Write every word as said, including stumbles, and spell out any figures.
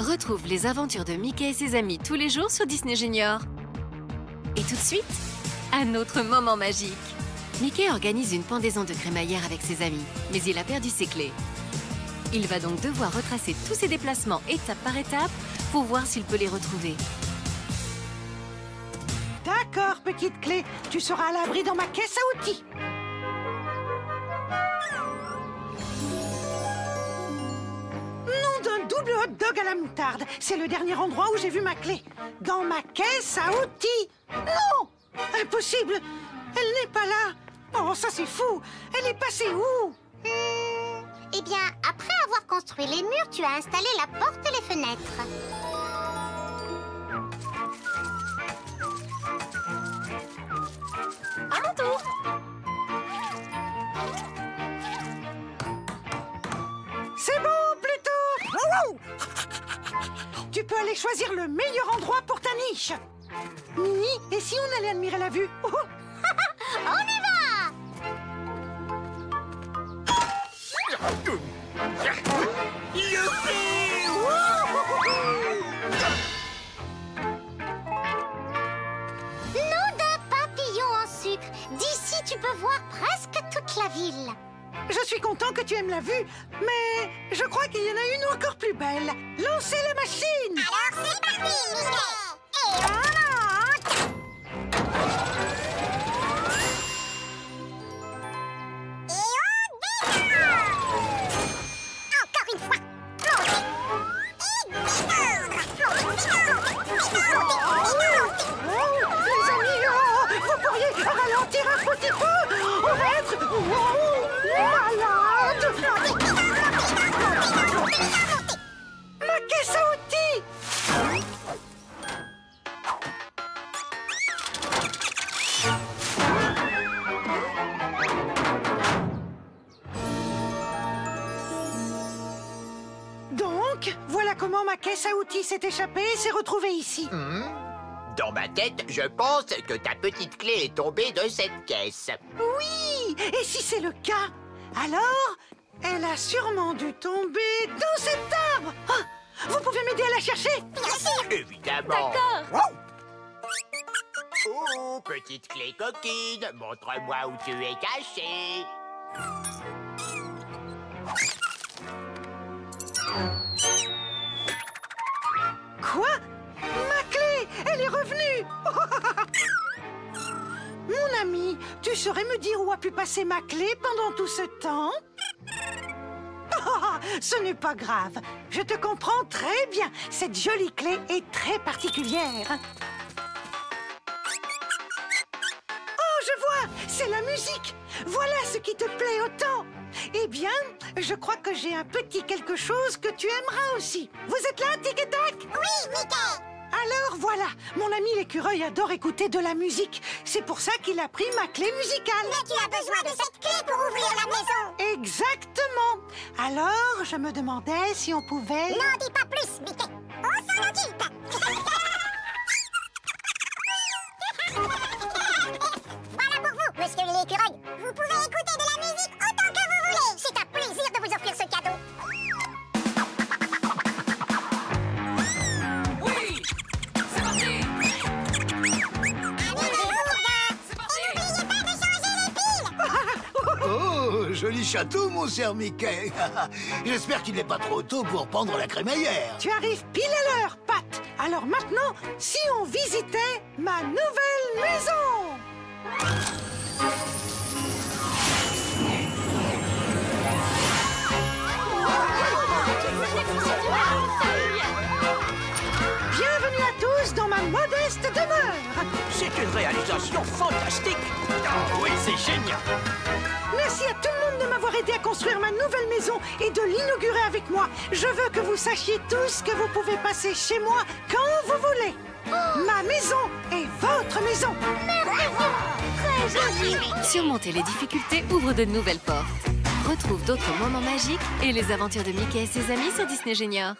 Retrouve les aventures de Mickey et ses amis tous les jours sur Disney Junior. Et tout de suite, un autre moment magique. Mickey organise une pendaison de crémaillère avec ses amis, mais il a perdu ses clés. Il va donc devoir retracer tous ses déplacements étape par étape pour voir s'il peut les retrouver. D'accord, petite clé, tu seras à l'abri dans ma caisse à outils. Le hot dog à la moutarde, c'est le dernier endroit où j'ai vu ma clé. Dans ma caisse à outils. Non! Impossible! Elle n'est pas là. Oh, ça c'est fou! Elle est passée où? Hum, eh bien, après avoir construit les murs, tu as installé la porte et les fenêtres. À mon tour! C'est bon! Tu peux aller choisir le meilleur endroit pour ta niche. Mini, et si on allait admirer la vue? Oh. On y va. Youpi! Nous deux papillons en sucre. D'ici, tu peux voir presque toute la ville. Je suis content que tu aimes la vue, mais je crois qu'il y en a une encore plus belle. Lancez la machine! Alors c'est parti, Mickey! Et on monte! Et on descend! Encore une fois! Monter! Et descendre! Monter! Monter! Monter! Les amis, oh, vous pourriez ralentir un petit peu? On va être... Wow. Ma caisse à outils. Donc, voilà comment ma caisse à outils s'est échappée et s'est retrouvée ici. Mmh. Dans ma tête, je pense que ta petite clé est tombée de cette caisse. Oui, et si c'est le cas, alors, elle a sûrement dû tomber dans cet arbre. Oh, vous pouvez m'aider à la chercher? Bien sûr! Évidemment! D'accord! Wow. Oh, petite clé coquine, montre-moi où tu es cachée. Quoi? Ma clé, elle est revenue. Mon ami, tu saurais me dire où a pu passer ma clé pendant tout ce temps? Oh, ce n'est pas grave. Je te comprends très bien. Cette jolie clé est très particulière. Oh, je vois! C'est la musique! Voilà ce qui te plaît autant. Eh bien, je crois que j'ai un petit quelque chose que tu aimeras aussi. Vous êtes là, Tic et Tac? Oui, Mickey! Alors voilà, mon ami l'écureuil adore écouter de la musique. C'est pour ça qu'il a pris ma clé musicale. Mais tu as besoin de cette clé pour ouvrir la maison. Exactement. Alors, je me demandais si on pouvait... N'en dis pas plus, Mickey. On s'en occupe. Voilà pour vous, monsieur l'écureuil. Vous pouvez écouter de la musique autant que vous voulez. C'est un plaisir de vous offrir ce cadeau. Joli château, mon cher Mickey. J'espère qu'il n'est pas trop tôt pour pendre la crémaillère. Tu arrives pile à l'heure, Pat. Alors maintenant, si on visitait ma nouvelle maison? Bienvenue à tous dans ma modeste demeure. C'est une réalisation fantastique. Oh oui, c'est génial. Merci à tout le monde de m'avoir aidé à construire ma nouvelle maison et de l'inaugurer avec moi. Je veux que vous sachiez tous que vous pouvez passer chez moi quand vous voulez. Oh. Ma maison est votre maison. Merci. Très joli. Surmonter les difficultés ouvre de nouvelles portes. Retrouve d'autres moments magiques et les aventures de Mickey et ses amis sur Disney Junior.